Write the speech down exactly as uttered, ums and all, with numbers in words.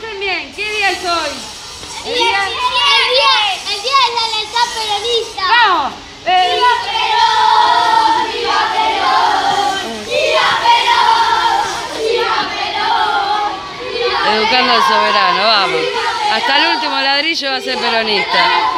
también. ¿Qué día es hoy? El día, el día, el día de la lealtad peronista. Vamos. Eh. ¡Viva Perón! ¡Viva Perón! ¡Viva Perón! ¡Viva Perón! ¡Viva Perón! Educando al soberano, vamos. Hasta el último ladrillo va a ser peronista.